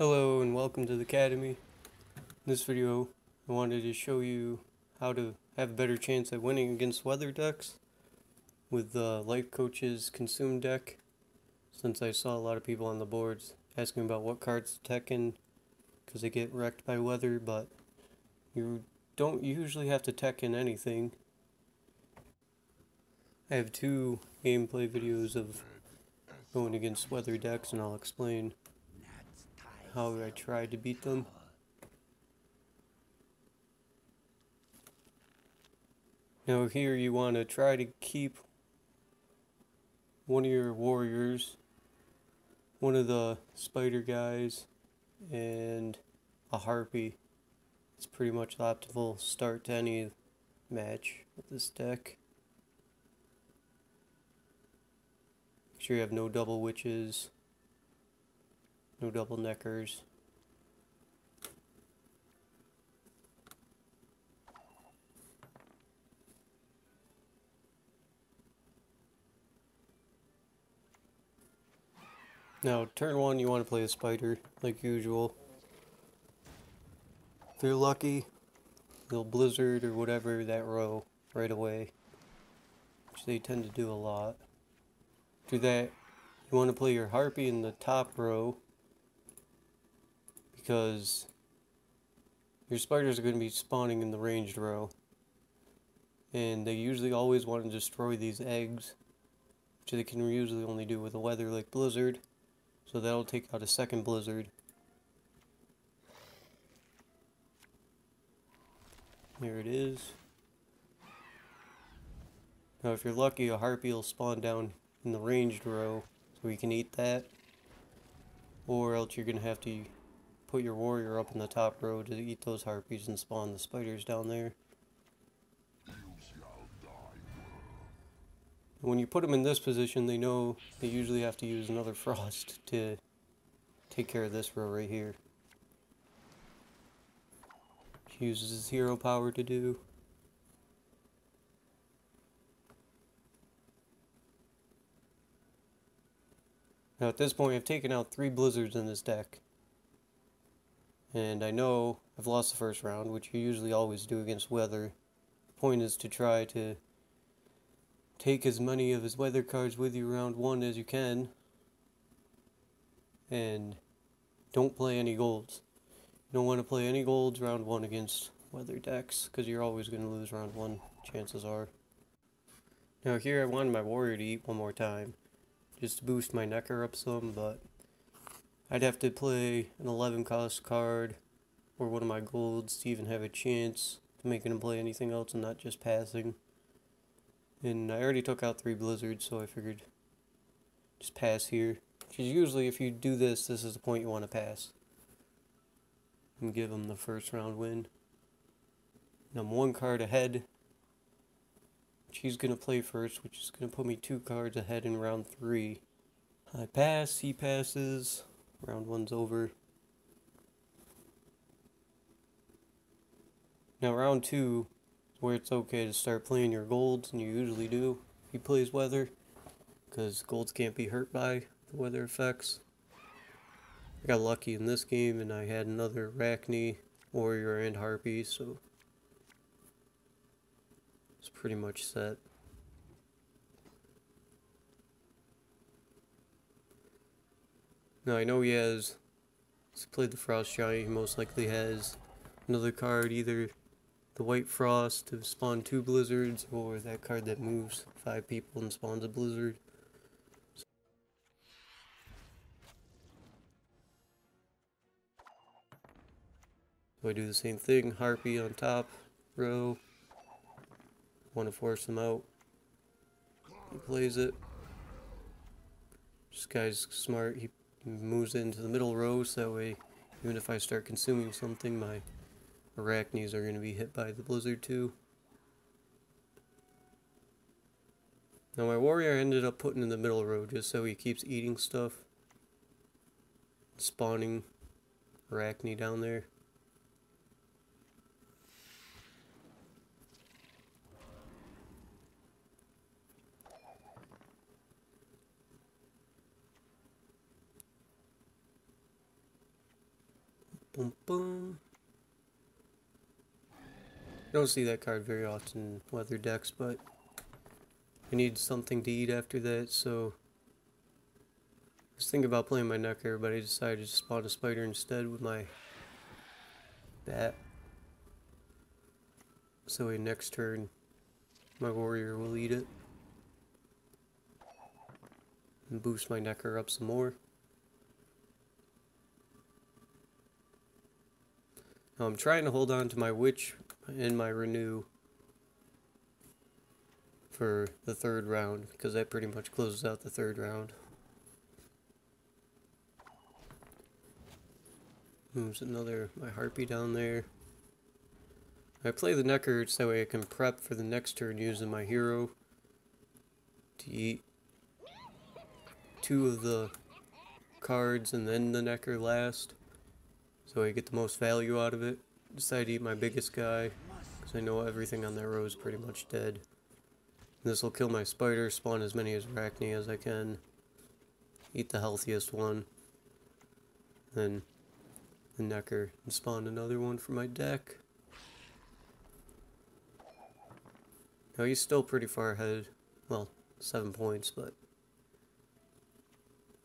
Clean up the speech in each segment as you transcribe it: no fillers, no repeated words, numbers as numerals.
Hello and welcome to the Academy. In this video, I wanted to show you how to have a better chance at winning against weather decks with the Life Coach's Consume deck, since I saw a lot of people on the boards asking about what cards to tech in because they get wrecked by weather, but you don't usually have to tech in anything. I have two gameplay videos of going against weather decks and I'll explain how I tried to beat them. Now here you want to try to keep one of your warriors, one of the spider guys, and a harpy. It's pretty much the optimal start to any match with this deck. Make sure you have no double witches, no double Nekkers. Now, turn one, you want to play a spider, like usual. If you're lucky, you'll blizzard or whatever that row right away, which they tend to do a lot. After that, you want to play your harpy in the top row, because your spiders are going to be spawning in the ranged row, and they usually always want to destroy these eggs, which they can usually only do with a weather like blizzard, so that'll take out a second blizzard. There it is. Now if you're lucky, a harpy will spawn down in the ranged row, so you can eat that, or else you're going to have to put your warrior up in the top row to eat those harpies and spawn the spiders down there. When you put them in this position, they know they usually have to use another frost to take care of this row right here. He uses his hero power to do. Now at this point, I've taken out three blizzards in this deck. And I know I've lost the first round, which you usually always do against weather. The point is to try to take as many of his weather cards with you round one as you can. And don't play any golds. You don't want to play any golds round one against weather decks, because you're always going to lose round one, chances are. Now here I wanted my warrior to eat one more time, just to boost my Necker up some, but I'd have to play an 11 cost card or one of my golds to even have a chance to make him play anything else and not just passing. And I already took out three blizzards, so I figured just pass here. Which is usually, if you do this, this is the point you want to pass and give him the first round win. And I'm one card ahead, which he's going to play first, which is going to put me two cards ahead in round three. I pass, he passes. Round one's over. Now round two is where it's okay to start playing your golds, and you usually do if he plays weather, because golds can't be hurt by the weather effects. I got lucky in this game and I had another Arachne, warrior, and harpy, so it's pretty much set. Now I know he has, he's played the Frost Giant, he most likely has another card, either the White Frost to spawn two blizzards, or that card that moves five people and spawns a blizzard. So I do the same thing, harpy on top row, want to force him out, he plays it. This guy's smart, he moves into the middle row, so that way even if I start consuming something, my Arachnids are going to be hit by the blizzard too. Now my warrior ended up putting in the middle row just so he keeps eating stuff, spawning Arachne down there. Boom, boom. I don't see that card very often in weather decks, but I need something to eat after that, so I was thinking about playing my Necker, but I decided to spawn a spider instead with my bat. So next turn, my warrior will eat it and boost my Necker up some more. Now I'm trying to hold on to my witch and my renew for the third round, because that pretty much closes out the third round. Moves another, my harpy down there. I play the Necker so that way I can prep for the next turn using my hero to eat two of the cards and then the Necker last, so I get the most value out of it. Decide to eat my biggest guy, because I know everything on that row is pretty much dead. This will kill my spider, spawn as many as Arachne as I can, eat the healthiest one, then the Necker, and spawn another one for my deck. Now he's still pretty far ahead, well, 7 points, but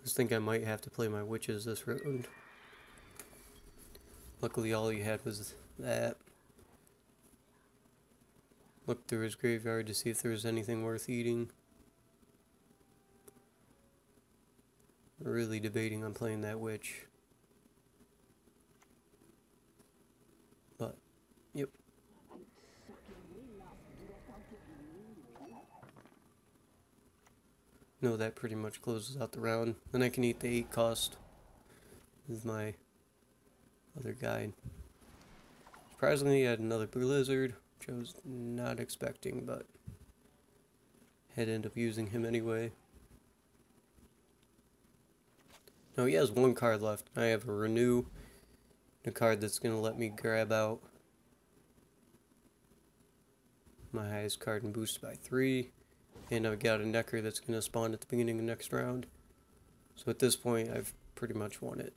I just think I might have to play my witches this round. Luckily all he had was that. Looked through his graveyard to see if there was anything worth eating. Really debating on playing that witch. But, yep. No, that pretty much closes out the round. Then I can eat the 8 cost with my other guy. Surprisingly, I had another Blizzard, which I was not expecting, but had to end up using him anyway. Now he has one card left. I have a Renew, a card that's going to let me grab out my highest card and boost by 3, and I've got a Necker that's going to spawn at the beginning of next round. So at this point, I've pretty much won it.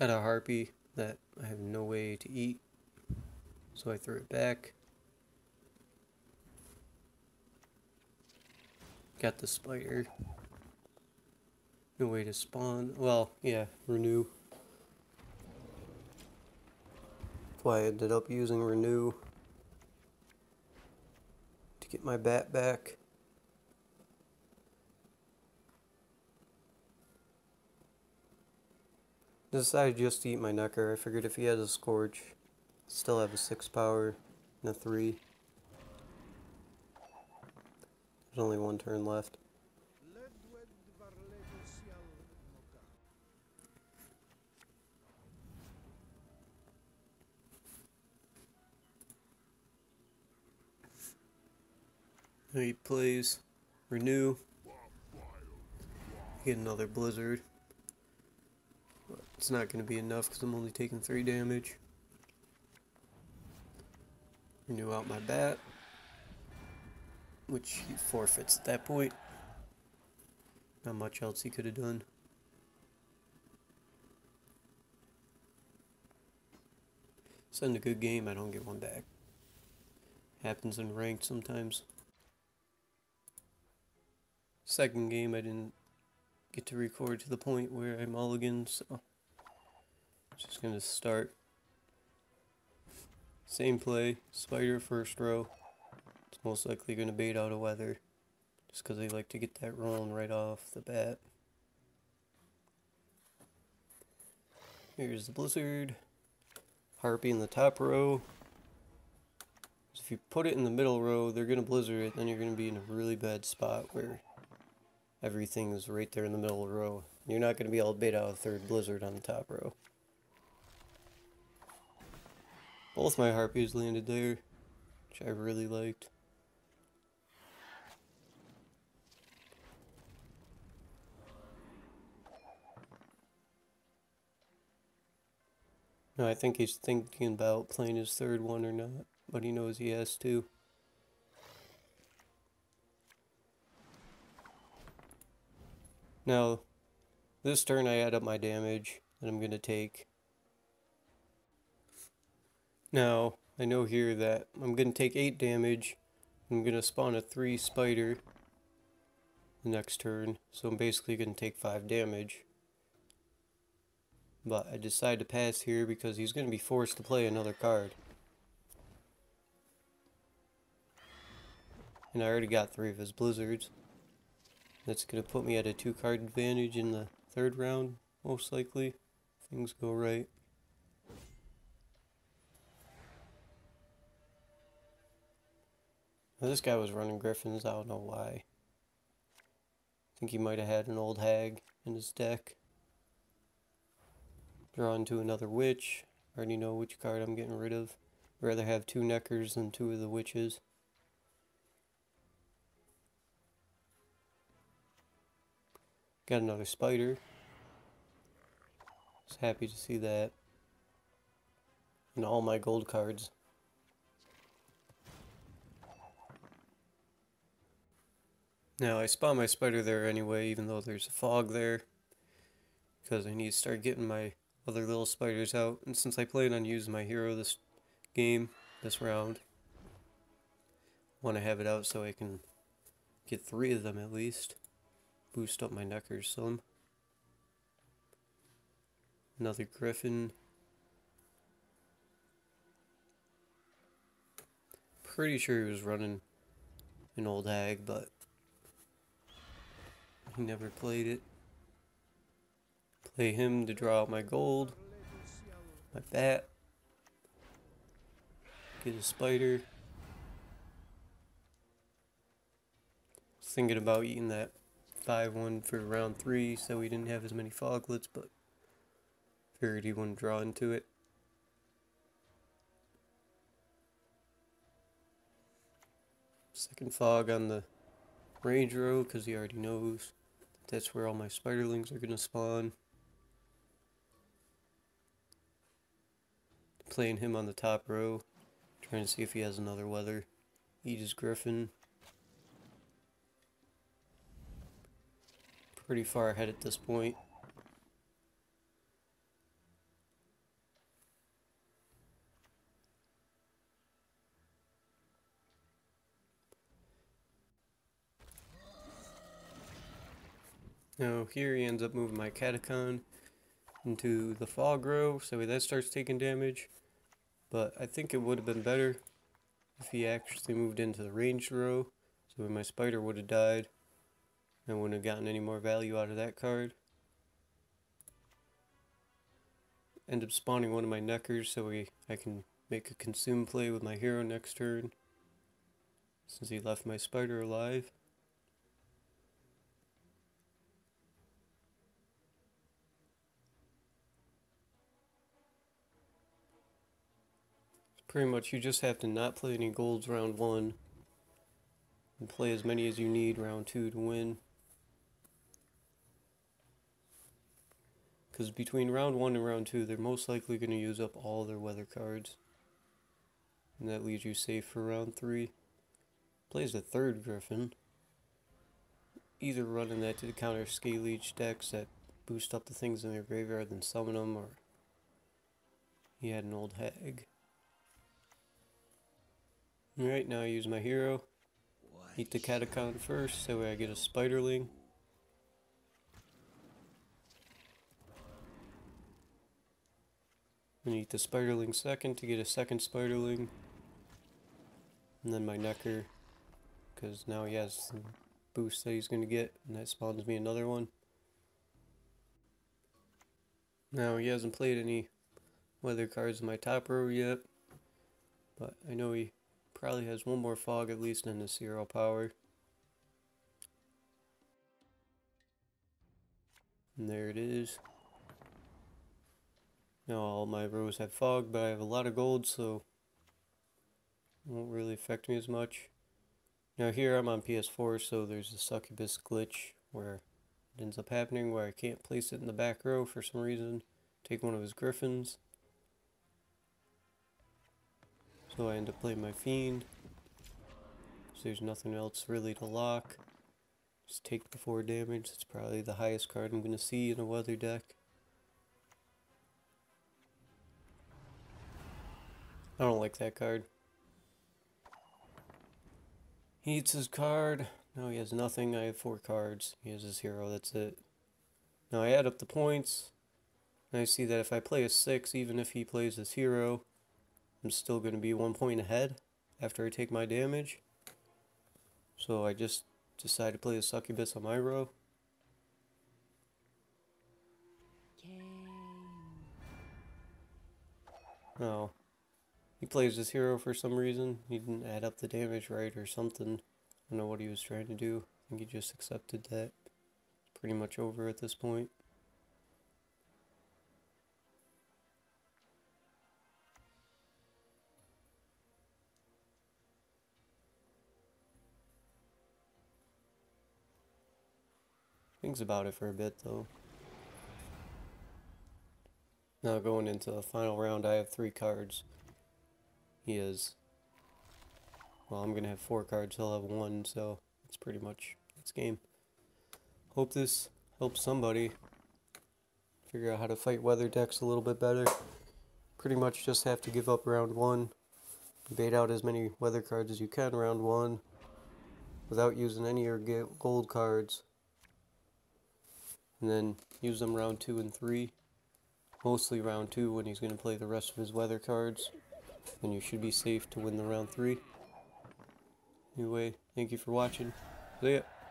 Got a harpy that I have no way to eat, so I threw it back. Got the spider. No way to spawn. Well, yeah, renew. That's why I ended up using renew to get my bat back. Decided just to eat my Necker. I figured if he has a Scorch, still have a 6 power and a 3. There's only one turn left. He plays renew. Get another Blizzard. It's not going to be enough because I'm only taking 3 damage. Renew out my bat, which he forfeits at that point. Not much else he could have done. Send a good game, I don't get one back. Happens in ranked sometimes. Second game I didn't get to record to the point where I mulligan, so just gonna start. Same play, spider first row. It's most likely gonna bait out a weather, just because they like to get that rolling right off the bat. Here's the Blizzard. Harpy in the top row. So if you put it in the middle row, they're gonna Blizzard it, then you're gonna be in a really bad spot where everything is right there in the middle of the row. You're not going to be able to bait out a third Blizzard on the top row. Both my harpies landed there, which I really liked. Now I think he's thinking about playing his third one or not, but he knows he has to. Now, this turn I add up my damage that I'm going to take. Now, I know here that I'm going to take 8 damage. I'm going to spawn a 3 spider the next turn. So I'm basically going to take 5 damage. But I decide to pass here because he's going to be forced to play another card. And I already got 3 of his blizzards. That's going to put me at a 2-card advantage in the third round, most likely, if things go right. Now, this guy was running griffins, I don't know why. I think he might have had an old hag in his deck. Drawn to another witch. I already know which card I'm getting rid of. I'd rather have 2 Nekkers than 2 of the witches. Got another spider. Just happy to see that. And all my gold cards. Now I spawn my spider there anyway, even though there's a fog there. Because I need to start getting my other little spiders out. And since I plan on using my hero this game, this round, I want to have it out so I can get 3 of them at least. Boost up my Nekkers some. Another griffin. Pretty sure he was running an old hag, but he never played it. Play him to draw out my gold, my bat, get a spider. Was thinking about eating that 5-1 for round 3, so he didn't have as many foglets, but figured he wouldn't draw into it. Second fog on the range row, because he already knows that's where all my spiderlings are going to spawn. Playing him on the top row, trying to see if he has another weather. Eat his griffin. Pretty far ahead at this point. Now here he ends up moving my Catacomb into the fog row, so that starts taking damage. But I think it would have been better if he actually moved into the ranged row, so my spider would have died. I wouldn't have gotten any more value out of that card. End up spawning one of my Nekkers so I can make a consume play with my hero next turn, since he left my spider alive. So pretty much you just have to not play any golds round 1 and play as many as you need round 2 to win. Because between round 1 and round 2, they're most likely going to use up all their weather cards. And that leaves you safe for round 3. Plays the third griffin. Either running that to the counter Scale Leech decks that boost up the things in their graveyard and summon them, or he had an old hag. Alright, now I use my hero. Eat the Catacomb first, so I get a spiderling. And eat the spiderling second to get a second spiderling. And then my Nekker, because now he has some boost that he's going to get, and that spawns me another one. Now he hasn't played any weather cards in my top row yet, but I know he probably has one more fog at least in the zero power. And there it is. Now all my rows have fog, but I have a lot of gold, so it won't really affect me as much. Now here I'm on PS4, so there's a Succubus glitch where it ends up happening, where I can't place it in the back row for some reason. Take one of his griffins. So I end up playing my Fiend. So there's nothing else really to lock. Just take the 4 damage. It's probably the highest card I'm going to see in a weather deck. I don't like that card. He eats his card. No, he has nothing. I have 4 cards. He has his hero. That's it. Now I add up the points. And I see that if I play a 6, even if he plays his hero, I'm still going to be 1 point ahead after I take my damage. So I just decide to play a Succubus on my row. Oh. He plays his hero for some reason. He didn't add up the damage right or something. I don't know what he was trying to do. I think he just accepted that. It's pretty much over at this point. Thinks about it for a bit though. Now going into the final round, I have 3 cards. He is. Well, I'm going to have 4 cards, he'll have 1, so it's pretty much its game. Hope this helps somebody figure out how to fight weather decks a little bit better. Pretty much just have to give up round 1. Bait out as many weather cards as you can round 1 without using any of your gold cards. And then use them round 2 and 3. Mostly round 2 when he's going to play the rest of his weather cards. And you should be safe to win the round 3. Anyway, thank you for watching. See ya.